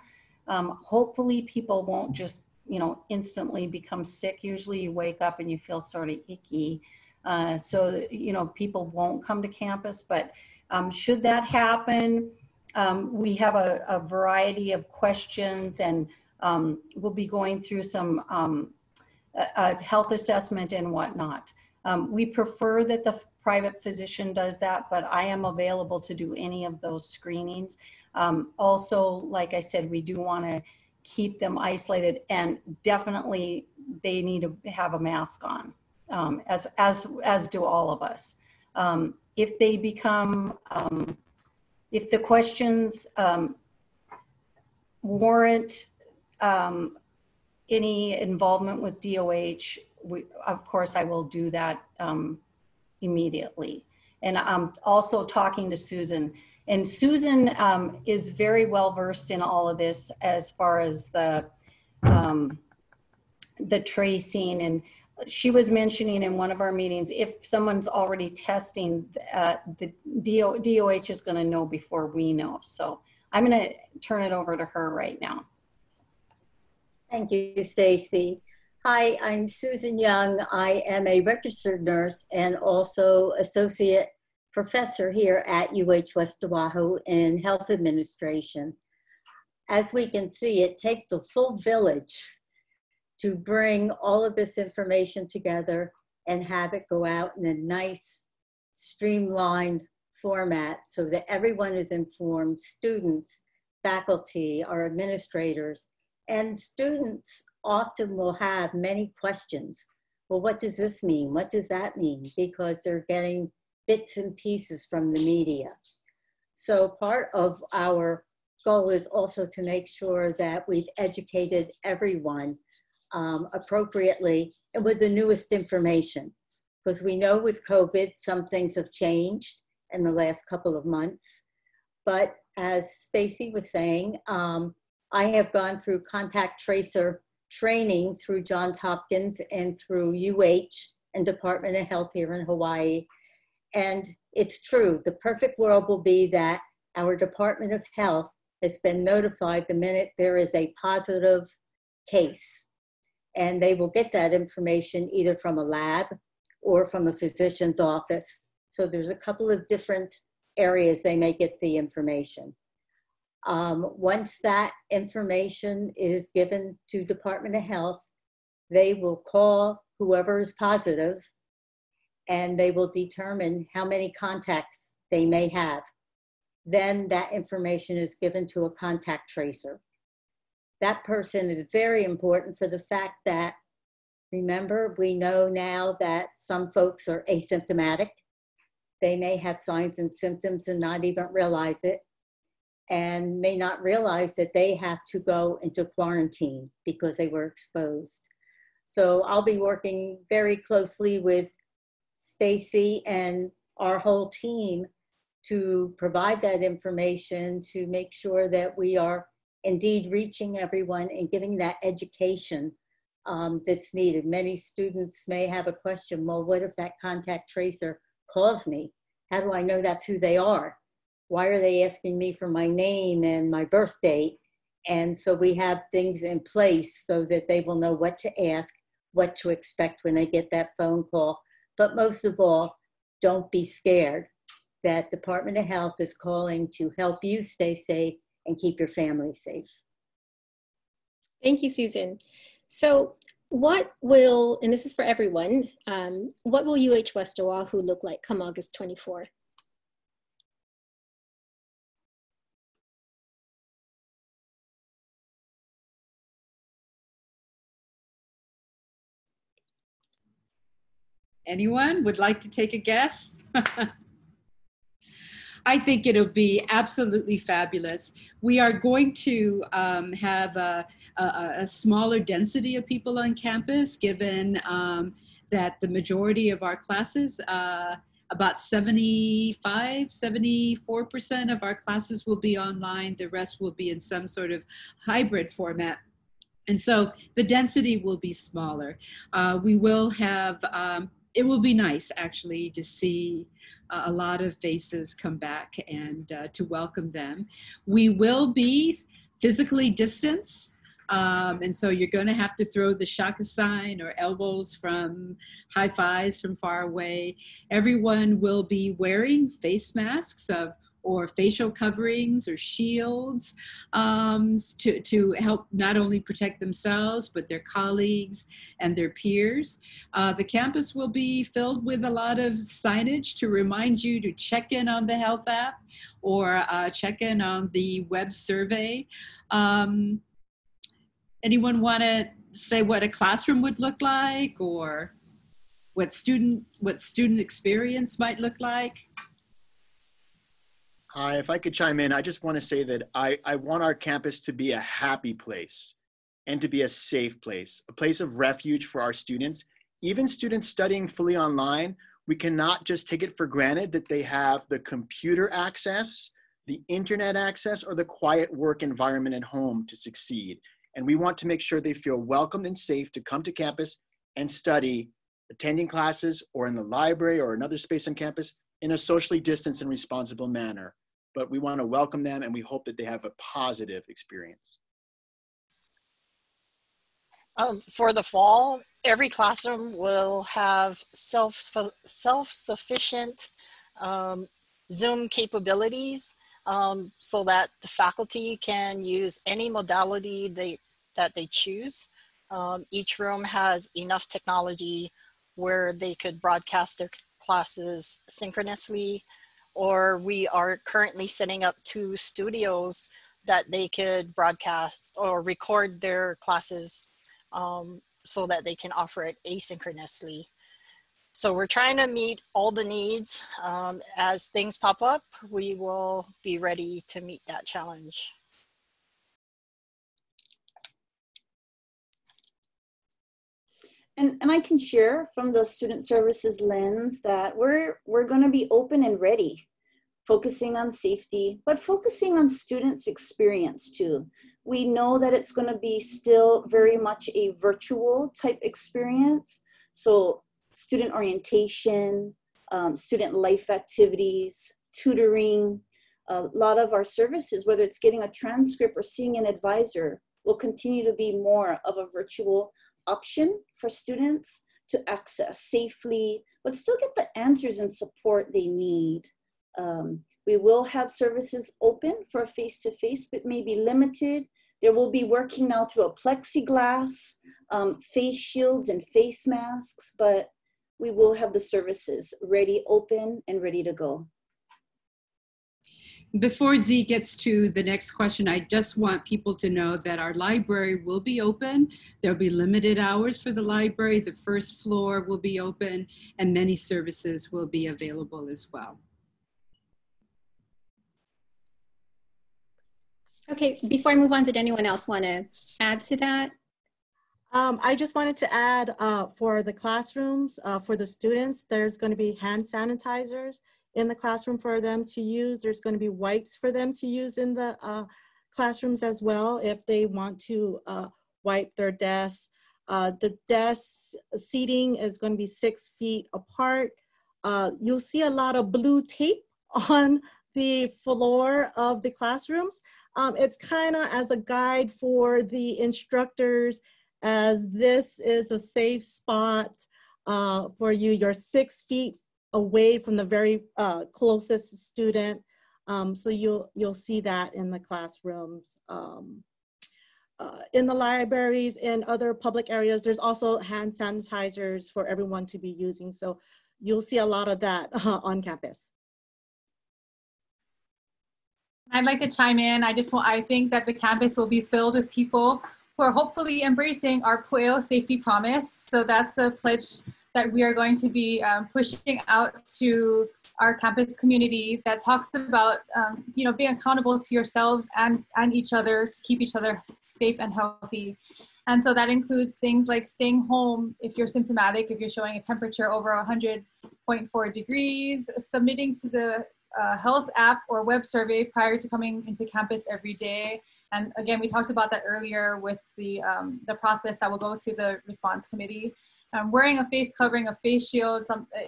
Um, hopefully people won't just, you know, instantly become sick. Usually you wake up and you feel sort of icky. Uh, so, you know, people won't come to campus, but um, should that happen, um, we have a, a variety of questions, and um, we'll be going through some um, a, a health assessment and whatnot. Um, we prefer that the private physician does that, but I am available to do any of those screenings. Um, also, like I said, we do want to keep them isolated, and definitely they need to have a mask on, um, as, as, as do all of us. Um, if they become, um, if the questions um, warrant um, any involvement with D O H, we, of course, I will do that um, immediately. And I'm also talking to Susan. And Susan um, is very well versed in all of this as far as the um, the tracing. And she was mentioning in one of our meetings, if someone's already testing, uh, the D O H is going to know before we know. So I'm going to turn it over to her right now. Thank you, Stacy. Hi, I'm Susan Young. I am a registered nurse and also associate professor here at U H West O'ahu in health administration. As we can see, it takes a full village to bring all of this information together and have it go out in a nice, streamlined format so that everyone is informed, students, faculty, our administrators, and students often will have many questions. Well, what does this mean? What does that mean? Because they're getting bits and pieces from the media. So part of our goal is also to make sure that we've educated everyone um, appropriately and with the newest information. Because we know with COVID, some things have changed in the last couple of months. But as Stacy was saying, um, I have gone through contact tracer training through Johns Hopkins and through U H and Department of Health here in Hawaii. And it's true, the perfect world will be that our Department of Health has been notified the minute there is a positive case. And they will get that information either from a lab or from a physician's office. So there's a couple of different areas they may get the information. Um, once that information is given to Department of Health, they will call whoever is positive, and they will determine how many contacts they may have. Then that information is given to a contact tracer. That person is very important for the fact that Remember, we know now that some folks are asymptomatic. They may have signs and symptoms and not even realize it, and may not realize that they have to go into quarantine because they were exposed. So I'll be working very closely with Stacy and our whole team to provide that information to make sure that we are indeed reaching everyone and giving that education um, that's needed. Many students may have a question, well, what if that contact tracer calls me? How do I know that's who they are? Why are they asking me for my name and my birth date? And so we have things in place so that they will know what to ask, what to expect when they get that phone call. But most of all, don't be scared. That Department of Health is calling to help you stay safe and keep your family safe. Thank you, Susan. So what will, and this is for everyone, um, what will U H West O'ahu look like come August twenty-fourth? Anyone would like to take a guess? I think it'll be absolutely fabulous. We are going to um, have a, a, a smaller density of people on campus, given um, that the majority of our classes, uh, about seventy-five, seventy-four percent of our classes will be online. The rest will be in some sort of hybrid format. And so the density will be smaller. Uh, we will have, um, it will be nice actually to see uh, a lot of faces come back and uh, to welcome them. We will be physically distanced. Um, and so you're going to have to throw the shaka sign or elbows from high fives from far away. Everyone will be wearing face masks of or facial coverings or shields um, to, to help not only protect themselves, but their colleagues and their peers. Uh, the campus will be filled with a lot of signage to remind you to check in on the health app or uh, check in on the web survey. Um, anyone want to say what a classroom would look like or what student, what student experience might look like? Hi, if I could chime in, I just want to say that I, I want our campus to be a happy place and to be a safe place, a place of refuge for our students. Even students studying fully online, we cannot just take it for granted that they have the computer access, the internet access, or the quiet work environment at home to succeed. And we want to make sure they feel welcome and safe to come to campus and study, attending classes or in the library or another space on campus in a socially distanced and responsible manner. But we want to welcome them and we hope that they have a positive experience. Um, for the fall, every classroom will have self, self-sufficient um, Zoom capabilities um, so that the faculty can use any modality they, that they choose. Um, each room has enough technology where they could broadcast their classes synchronously, or we are currently setting up two studios that they could broadcast or record their classes um, so that they can offer it asynchronously. So we're trying to meet all the needs. Um, as things pop up, we will be ready to meet that challenge. And, and I can share from the student services lens that we're, we're going to be open and ready, focusing on safety, but focusing on students' experience too. We know that it's going to be still very much a virtual type experience. So student orientation, um, student life activities, tutoring, a lot of our services, whether it's getting a transcript or seeing an advisor, will continue to be more of a virtual option for students to access safely, but still get the answers and support they need. Um, we will have services open for face-to-face, but maybe limited. There will be working now through a plexiglass, um, face shields and face masks, but we will have the services ready, open, and ready to go. Before Z gets to the next question, I just want people to know that our library will be open. There'll be limited hours for the library. The first floor will be open and many services will be available as well. Okay, before I move on, did anyone else want to add to that? Um, I just wanted to add uh, for the classrooms, uh, for the students, there's going to be hand sanitizers in the classroom for them to use. There's going to be wipes for them to use in the uh, classrooms as well if they want to uh, wipe their desks. Uh, the desk seating is going to be six feet apart. Uh, you'll see a lot of blue tape on the floor of the classrooms. Um, it's kind of as a guide for the instructors, as this is a safe spot uh, for you. You're six feet away from the very uh, closest student. Um, so you'll, you'll see that in the classrooms. Um, uh, in the libraries and other public areas, there's also hand sanitizers for everyone to be using. So you'll see a lot of that uh, on campus. I'd like to chime in. I just want, I think that the campus will be filled with people who are hopefully embracing our Pueo safety promise. So that's a pledge that we are going to be um, pushing out to our campus community that talks about, um, you know, being accountable to yourselves and, and each other to keep each other safe and healthy. And so that includes things like staying home if you're symptomatic, if you're showing a temperature over one hundred point four degrees, submitting to the Uh, health app or web survey prior to coming into campus every day. And again, we talked about that earlier with the, um, the process that will go to the response committee. Um, wearing a face covering, a face shield, some, uh,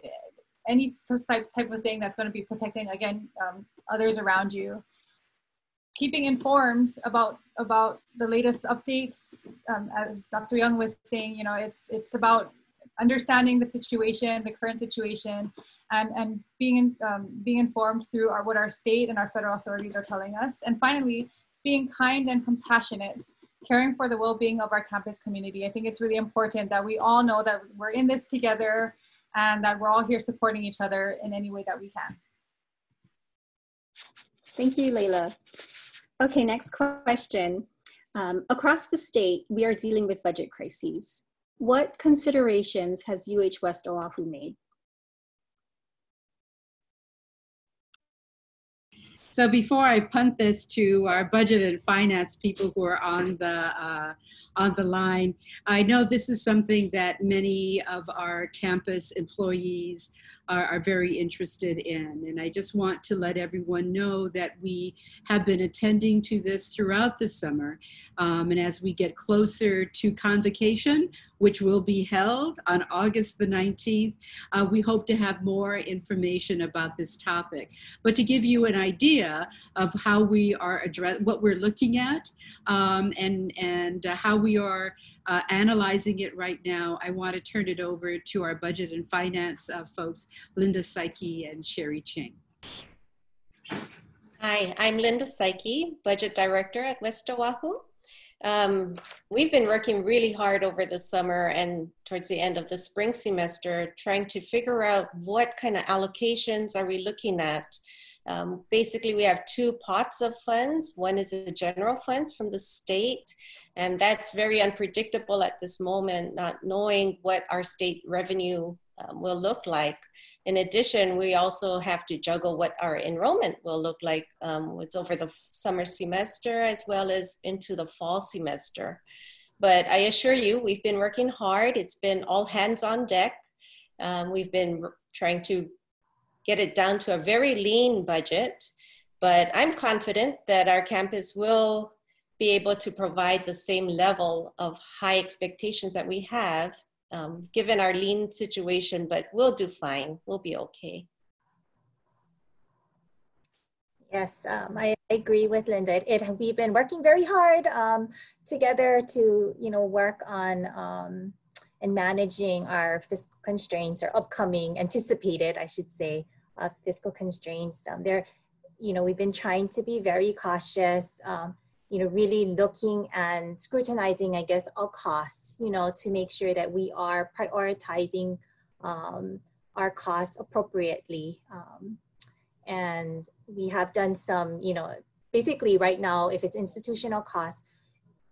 any type of thing that's going to be protecting, again, um, others around you. Keeping informed about, about the latest updates. Um, as Doctor Young was saying, you know, it's, it's about understanding the situation, the current situation, and, and being, in, um, being informed through our, what our state and our federal authorities are telling us. And finally, being kind and compassionate, caring for the well-being of our campus community. I think it's really important that we all know that we're in this together and that we're all here supporting each other in any way that we can. Thank you, Leila. Okay, next question. Um, across the state, we are dealing with budget crises. What considerations has U H West O'ahu made? So before I punt this to our budget and finance people who are on the, uh, on the line, I know this is something that many of our campus employees are, are very interested in. And I just want to let everyone know that we have been attending to this throughout the summer. Um, and as we get closer to convocation, which will be held on August the nineteenth, uh, we hope to have more information about this topic. But to give you an idea of how we are address what we're looking at um, and, and uh, how we are uh, analyzing it right now, I want to turn it over to our budget and finance uh, folks, Linda Saiki and Sherry Ching. Hi, I'm Linda Saiki, Budget Director at West O'ahu. Um, we've been working really hard over the summer and towards the end of the spring semester, trying to figure out what kind of allocations are we looking at. Um, basically, we have two pots of funds. One is the general funds from the state, and that's very unpredictable at this moment, not knowing what our state revenue um, will look like. In addition, we also have to juggle what our enrollment will look like. Um, what's over the summer semester as well as into the fall semester. But I assure you, we've been working hard. It's been all hands on deck. Um, we've been trying to get it down to a very lean budget, but I'm confident that our campus will be able to provide the same level of high expectations that we have, um, given our lean situation, but we'll do fine, we'll be okay. Yes, um, I agree with Linda. It, it, we've been working very hard um, together to, you know, work on um, and managing our fiscal constraints, or upcoming, anticipated, I should say, uh, fiscal constraints. Um, there, you know, we've been trying to be very cautious. Um, you know, really looking and scrutinizing, I guess, all costs. You know, to make sure that we are prioritizing um, our costs appropriately. Um, And we have done some, you know, basically right now, if it's institutional costs,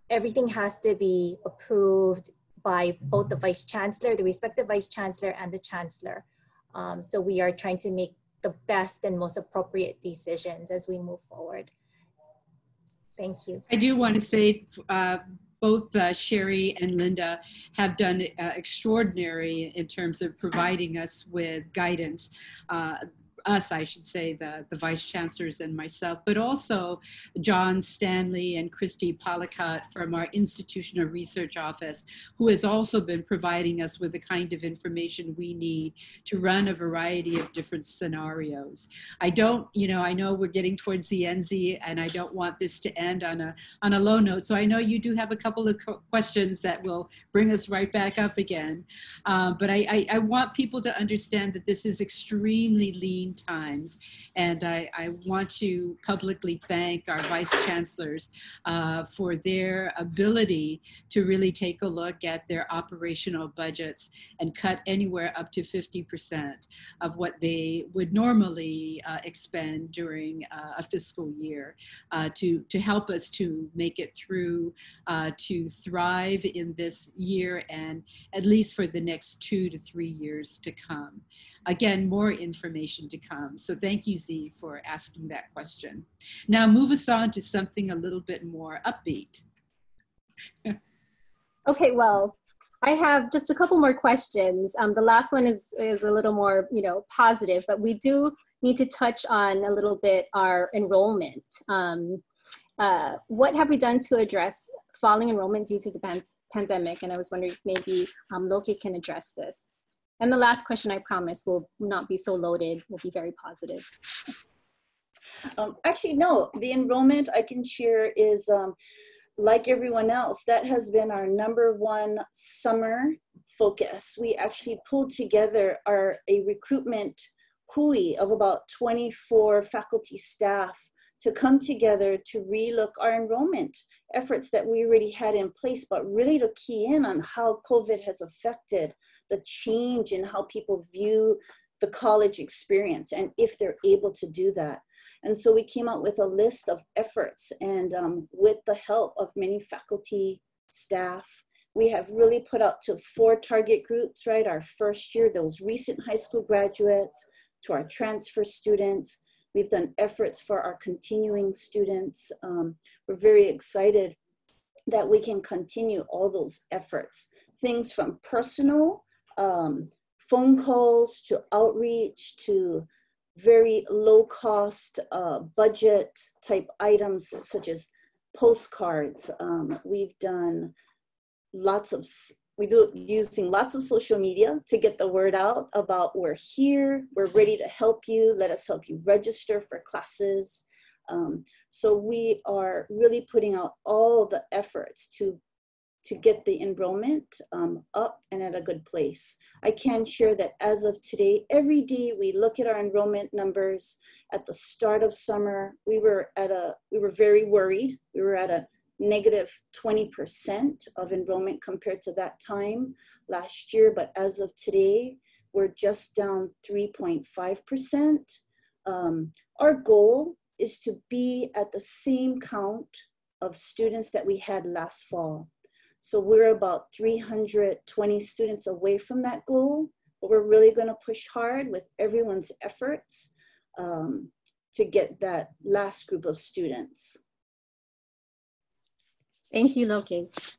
everything has to be approved by both the vice chancellor, the respective vice chancellor, and the chancellor. Um, so we are trying to make the best and most appropriate decisions as we move forward. Thank you. I do want to say uh, both uh, Sherry and Linda have done uh, extraordinary in terms of providing us with guidance. Uh, us, I should say, the, the vice chancellors and myself, but also John Stanley and Christy Pollicott from our Institution of Research Office, who has also been providing us with the kind of information we need to run a variety of different scenarios. I don't, you know, I know we're getting towards the end, Z, and I don't want this to end on a, on a low note. So I know you do have a couple of questions that will bring us right back up again. Uh, but I, I, I want people to understand that this is extremely lean times. And I, I want to publicly thank our vice chancellors uh, for their ability to really take a look at their operational budgets and cut anywhere up to fifty percent of what they would normally uh, expend during uh, a fiscal year uh, to, to help us to make it through, uh, to thrive in this year and at least for the next two to three years to come. Again, more information to come. So thank you, Z, for asking that question. Now move us on to something a little bit more upbeat. Okay, well, I have just a couple more questions. Um, the last one is, is a little more, you know, positive, but we do need to touch on a little bit our enrollment. Um, uh, what have we done to address falling enrollment due to the pan pandemic? And I was wondering if maybe um, Loke can address this. And the last question, I promise, will not be so loaded, will be very positive. Um, actually, no, the enrollment I can share is, um, like everyone else, that has been our number one summer focus. We actually pulled together our, a recruitment hui of about twenty-four faculty staff to come together to relook our enrollment efforts that we already had in place, but really to key in on how COVID has affected the change in how people view the college experience and if they're able to do that. And so we came out with a list of efforts, and um, with the help of many faculty, staff, we have really put out to four target groups, right? Our first year, those recent high school graduates, to our transfer students. We've done efforts for our continuing students. Um, we're very excited that we can continue all those efforts. Things from personal um, phone calls to outreach to very low cost uh, budget type items such as postcards. Um, we've done lots of, we do using lots of social media to get the word out about we're here, we're ready to help you, let us help you register for classes. Um, so we are really putting out all the efforts to to get the enrollment um, up and at a good place. I can share that as of today, every day we look at our enrollment numbers. At the start of summer, we were at a, we were very worried. We were at a negative twenty percent of enrollment compared to that time last year. But as of today, we're just down three point five percent. Um, our goal is to be at the same count of students that we had last fall. So we're about three hundred twenty students away from that goal, but we're really going to push hard with everyone's efforts um, to get that last group of students. Thank you, Loke.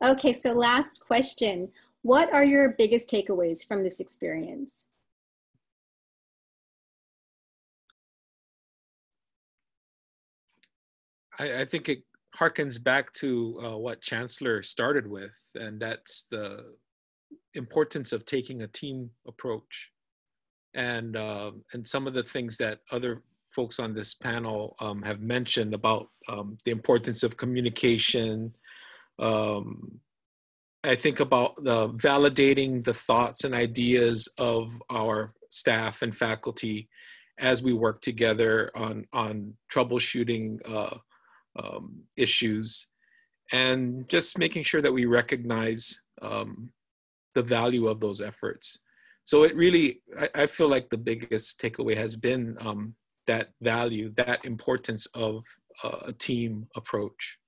Okay, so last question. What are your biggest takeaways from this experience? I, I think it harkens back to uh, what Chancellor started with, and that's the importance of taking a team approach. And, uh, and some of the things that other folks on this panel um, have mentioned about um, the importance of communication. Um, I think about the validating the thoughts and ideas of our staff and faculty as we work together on, on troubleshooting uh, Um, issues, and just making sure that we recognize um, the value of those efforts. So it really, I, I feel like the biggest takeaway has been um, that value, that importance of uh, a team approach.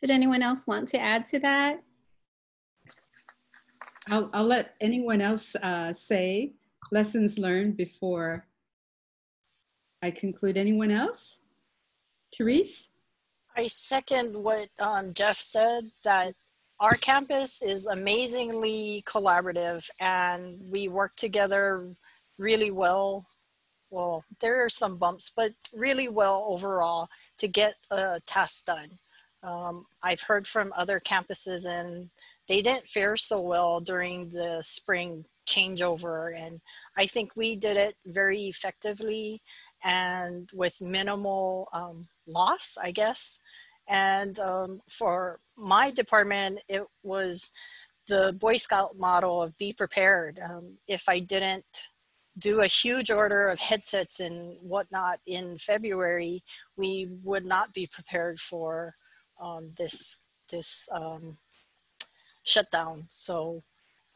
Did anyone else want to add to that? I'll, I'll let anyone else uh, say lessons learned before I conclude. Anyone else? Therese? I second what um, Jeff said, that our campus is amazingly collaborative and we work together really well. Well, there are some bumps, but really well overall to get a task done. Um, I've heard from other campuses and they didn't fare so well during the spring changeover, and I think we did it very effectively and with minimal um, loss, I guess. And um, for my department, it was the Boy Scout model of be prepared. Um, if I didn't do a huge order of headsets and whatnot in February, we would not be prepared for Um, this this um, shutdown. So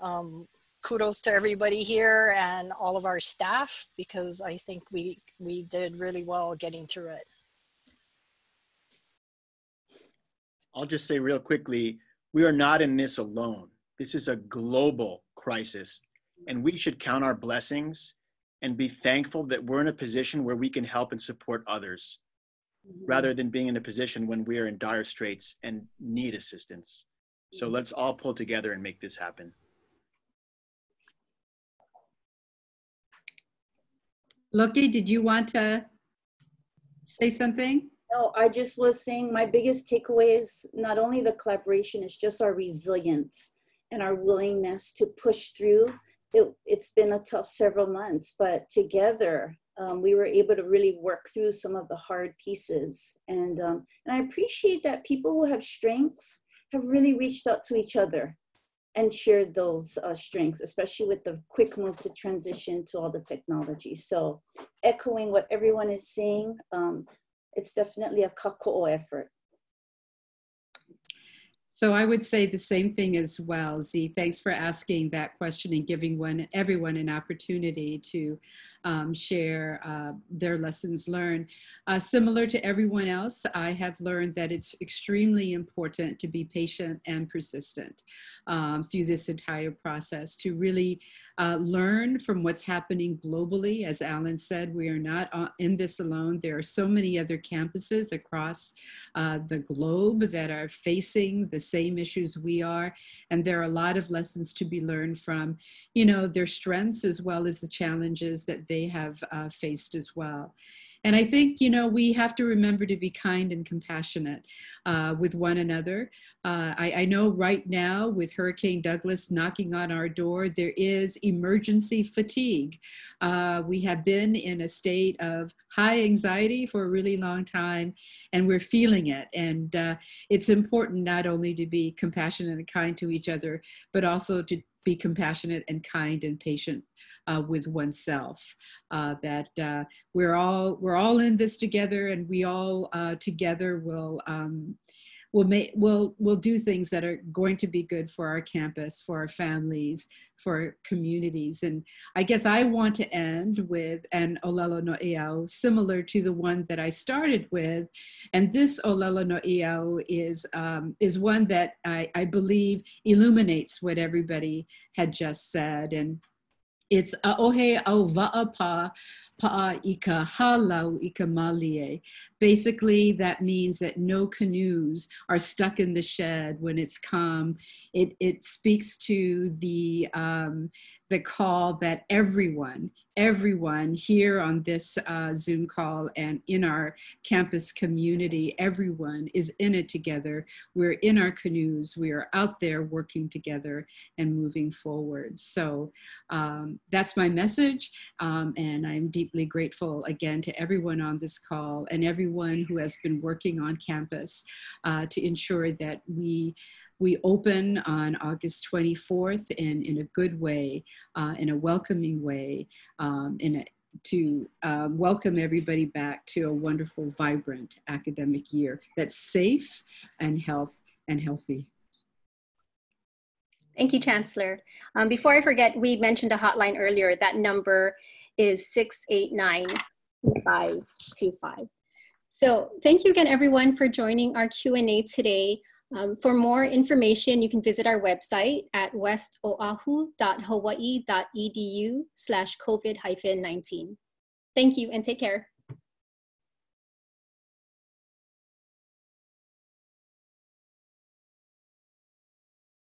um, kudos to everybody here and all of our staff, because I think we we did really well getting through it. I'll just say real quickly, we are not in this alone. This is a global crisis, and we should count our blessings and be thankful that we're in a position where we can help and support others, rather than being in a position when we are in dire straits and need assistance. So let's all pull together and make this happen. Loke, did you want to say something? No, I just was saying my biggest takeaway is not only the collaboration, it's just our resilience and our willingness to push through. It, it's been a tough several months, but together, Um, we were able to really work through some of the hard pieces. And, um, and I appreciate that people who have strengths have really reached out to each other and shared those uh, strengths, especially with the quick move to transition to all the technology. So echoing what everyone is saying, um, it's definitely a kako'o effort. So I would say the same thing as well, Z. Thanks for asking that question and giving one, everyone an opportunity to um, share uh, their lessons learned. Uh, similar to everyone else, I have learned that it's extremely important to be patient and persistent um, through this entire process, to really uh, learn from what's happening globally. As Alan said, we are not in this alone. There are so many other campuses across uh, the globe that are facing the same issues we are, and there are a lot of lessons to be learned from, you know, their strengths as well as the challenges that they have uh, faced as well. And I think, you know, we have to remember to be kind and compassionate uh, with one another. Uh, I, I know right now with Hurricane Douglas knocking on our door, there is emergency fatigue. Uh, we have been in a state of high anxiety for a really long time, and we're feeling it. And uh, it's important not only to be compassionate and kind to each other, but also to be compassionate and kind and patient uh, with oneself. Uh, that uh, we're all we're all in this together, and we all uh, together will um, will make will will do things that are going to be good for our campus, for our families, for our communities. And I guess I want to end with an Olelo no Iau similar to the one that I started with, and this Olelo no Iau is um, is one that I, I believe illuminates what everybody had just said. And it's aohe au va'apa pa'a ika halau ika malie. Basically, that means that no canoes are stuck in the shed when it's calm. It, it speaks to the, um, the call that everyone, everyone here on this uh, Zoom call and in our campus community, everyone is in it together. We're in our canoes. We are out there working together and moving forward. So um, that's my message, um, and I'm deeply grateful again to everyone on this call and everyone who has been working on campus uh, to ensure that we we open on August twenty-fourth in, in a good way, uh, in a welcoming way, um, in a, to uh, welcome everybody back to a wonderful, vibrant academic year that's safe and health and healthy. Thank you, Chancellor. Um, before I forget, we mentioned a hotline earlier. That number is six eight nine, two five two five. So thank you again, everyone, for joining our Q and A today. Um, for more information, you can visit our website at west oahu dot hawaii dot e d u slash COVID dash nineteen. Thank you and take care.